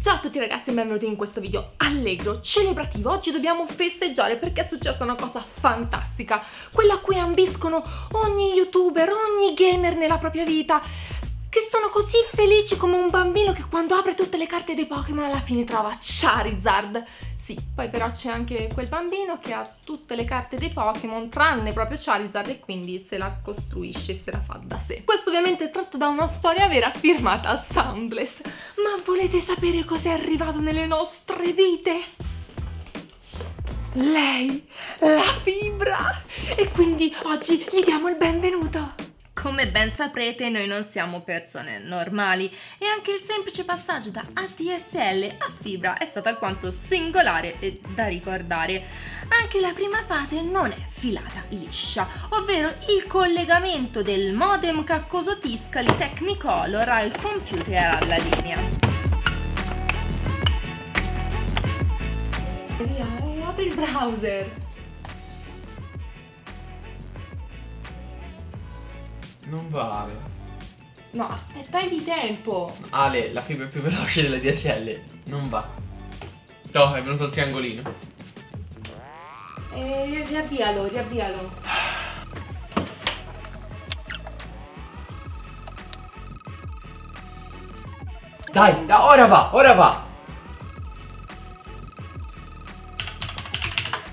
Ciao a tutti ragazzi e benvenuti in questo video allegro, celebrativo. Oggi dobbiamo festeggiare perché è successa una cosa fantastica, quella a cui ambiscono ogni youtuber, ogni gamer nella propria vita, che sono così felici come un bambino che quando apre tutte le carte dei Pokémon alla fine trova Charizard. Sì, poi però c'è anche quel bambino che ha tutte le carte dei Pokémon tranne proprio Charizard e quindi se la costruisce e se la fa da sé. Questo ovviamente è tratto da una storia vera firmata Soundless. Ma volete sapere cos'è arrivato nelle nostre vite? Lei, la fibra! E quindi oggi gli diamo il benvenuto! Come ben saprete noi non siamo persone normali e anche il semplice passaggio da ADSL a fibra è stato alquanto singolare e da ricordare. Anche la prima fase non è filata liscia, ovvero il collegamento del modem caccoso Tiscali Technicolor al computer alla linea. Vediamo, apri il browser. Non vale. No, aspetta di tempo. Ale, la fibra è più veloce della DSL. Non va. No, è venuto il triangolino. Riavvialo, riavvialo. Dai, da, ora va, ora va.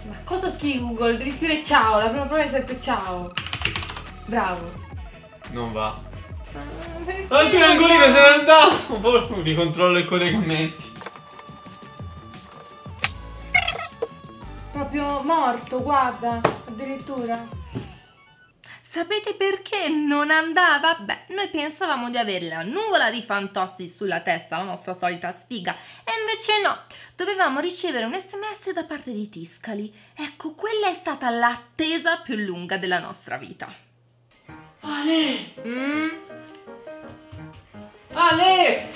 Ma cosa scrivi Google? Devi scrivere ciao, la prima prova è sempre ciao. Bravo. Non va. Al triangolino se n'è andato. Poi ricontrollo i collegamenti. Proprio morto, guarda, addirittura. Sapete perché non andava? Beh, noi pensavamo di avere la nuvola di Fantozzi sulla testa, la nostra solita sfiga, e invece no, dovevamo ricevere un SMS da parte di Tiscali. Ecco, quella è stata l'attesa più lunga della nostra vita. Ale! Ale!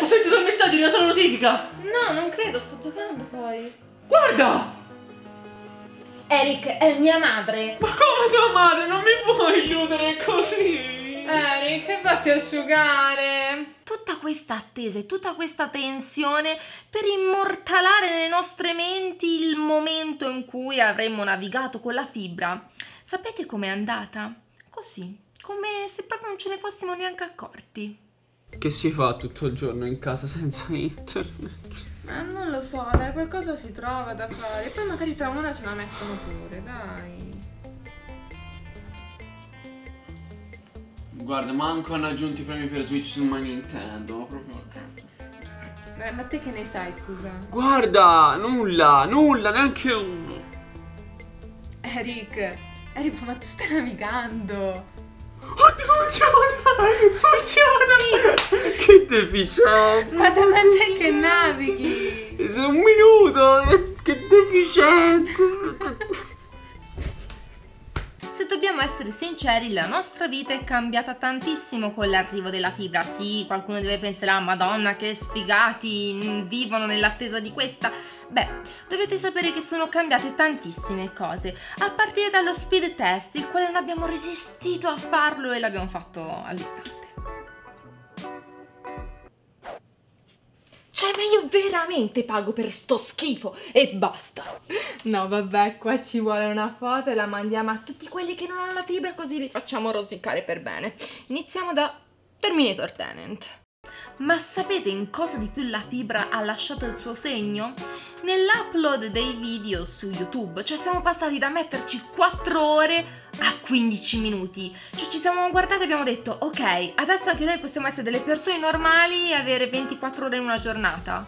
Ho sentito il messaggio di una tua notifica! No, non credo, sto giocando poi. Guarda! Eric, è mia madre! Ma come tua madre? Non mi puoi illudere così! Eric, vatti a asciugare! Tutta questa attesa e tutta questa tensione per immortalare nelle nostre menti il momento in cui avremmo navigato con la fibra. Sapete com'è andata? Così, come se proprio non ce ne fossimo neanche accorti. Che si fa tutto il giorno in casa senza internet? Non lo so, dai, qualcosa si trova da fare. E poi magari tra un'ora ce la mettono pure, dai. Guarda, manco hanno aggiunto i premi per Switch su My Nintendo, proprio. Beh, ma te che ne sai, scusa? Guarda, nulla, nulla, neanche uno. Eric... Eric, ma tu stai navigando! Oddio, funziona! Funziona! Sì. Che deficiente! Ma da quando è che navighi? Sono un minuto! Che deficiente! Se dobbiamo essere sinceri, la nostra vita è cambiata tantissimo con l'arrivo della fibra. Sì, qualcuno deve pensare, Madonna, che sfigati, vivono nell'attesa di questa. Beh, dovete sapere che sono cambiate tantissime cose, a partire dallo speed test, il quale non abbiamo resistito a farlo e l'abbiamo fatto all'istante. Cioè, ma io veramente pago per sto schifo e basta. No, vabbè, qua ci vuole una foto e la mandiamo a tutti quelli che non hanno la fibra, così li facciamo rosicare per bene. Iniziamo da Terminator Tenant. Ma sapete in cosa di più la fibra ha lasciato il suo segno? Nell'upload dei video su YouTube, cioè siamo passati da metterci 4 ore a 15 minuti. Cioè ci siamo guardati e abbiamo detto, ok, adesso anche noi possiamo essere delle persone normali e avere 24 ore in una giornata.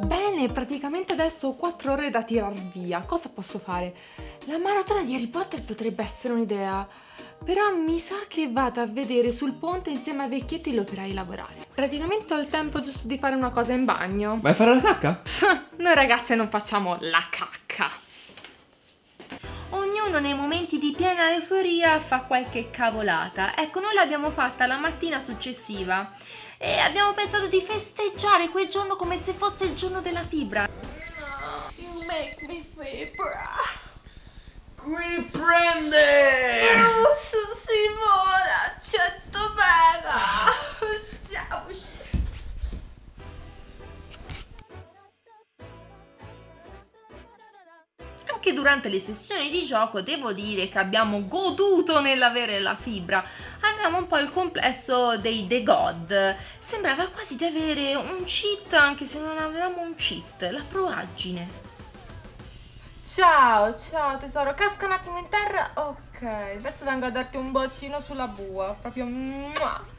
Bene, praticamente adesso ho 4 ore da tirar via. Cosa posso fare? La maratona di Harry Potter potrebbe essere un'idea, però mi sa che vado a vedere sul ponte insieme a Vecchietti l'operai lavorare. Praticamente ho il tempo giusto di fare una cosa in bagno. Vai a fare la cacca? Noi ragazze non facciamo la cacca. Ognuno nei momenti di piena euforia fa qualche cavolata. Ecco, noi l'abbiamo fatta la mattina successiva e abbiamo pensato di festeggiare quel giorno come se fosse il giorno della fibra. You make me fibra. Qui prende! durante le sessioni di gioco devo dire che abbiamo goduto nell'avere la fibra. Avevamo un po' il complesso dei The God, sembrava quasi di avere un cheat anche se non avevamo un cheat, la proaggine. Ciao, ciao tesoro, casca un attimo in terra, ok, adesso vengo a darti un bacino sulla bua, proprio mua.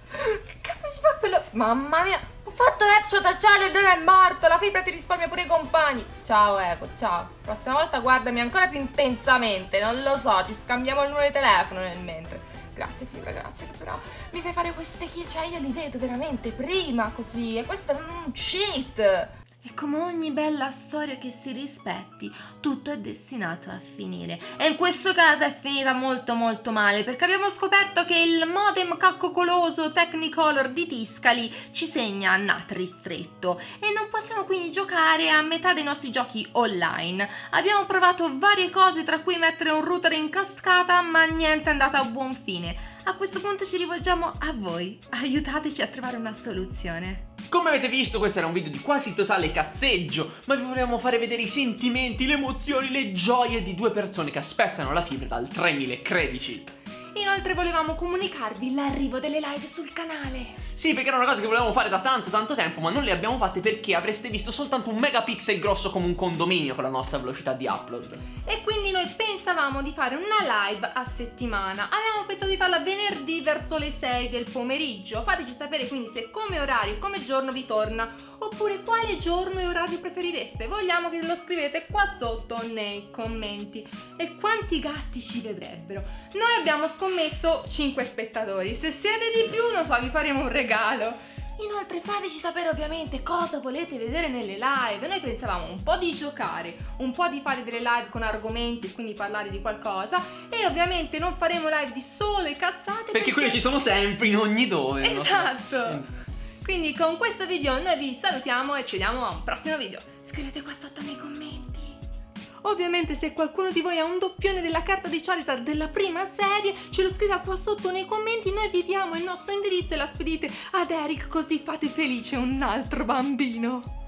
Che cavolo ci fa quello? Mamma mia, ho fatto headshot a Charlie e non è morto, la fibra ti risparmia pure i compagni. Ciao Eco, ciao, prossima volta guardami ancora più intensamente, non lo so, ci scambiamo il numero di telefono nel mentre. Grazie fibra, grazie, però mi fai fare queste kill, cioè io li vedo veramente prima così, e questo è un cheat. E come ogni bella storia che si rispetti, tutto è destinato a finire. E in questo caso è finita molto molto male, perché abbiamo scoperto che il modem caccocoloso Technicolor di Tiscali ci segna NAT ristretto e non possiamo quindi giocare a metà dei nostri giochi online. Abbiamo provato varie cose, tra cui mettere un router in cascata, ma niente è andata a buon fine. A questo punto ci rivolgiamo a voi, aiutateci a trovare una soluzione. Come avete visto, questo era un video di quasi totale cazzeggio, ma vi volevamo fare vedere i sentimenti, le emozioni, le gioie di due persone che aspettano la fibra dal 3013. Inoltre volevamo comunicarvi l'arrivo delle live sul canale. Sì, perché era una cosa che volevamo fare da tanto tanto tempo, ma non le abbiamo fatte perché avreste visto soltanto un megapixel grosso come un condominio con la nostra velocità di upload. E quindi noi pensavamo di fare una live a settimana. Avevamo pensato di farla venerdì verso le 6 del pomeriggio. Fateci sapere quindi se come orario e come giorno vi torna, oppure quale giorno e orario preferireste. Vogliamo che lo scrivete qua sotto nei commenti. E quanti gatti ci vedrebbero? Noi abbiamo scommesso 5 spettatori. Se siete di più, non so, vi faremo un regalo. Inoltre fateci sapere ovviamente cosa volete vedere nelle live. Noi pensavamo un po' di giocare, un po' di fare delle live con argomenti, quindi parlare di qualcosa. E ovviamente non faremo live di sole cazzate, perché quelle ci sono sempre in ogni dove. Esatto. Quindi con questo video noi vi salutiamo e ci vediamo a un prossimo video. Scrivete qua sotto nei commenti. Ovviamente se qualcuno di voi ha un doppione della carta di Charizard della prima serie, ce lo scriva qua sotto nei commenti, noi vi diamo il nostro indirizzo e la spedite ad Eric, così fate felice un altro bambino.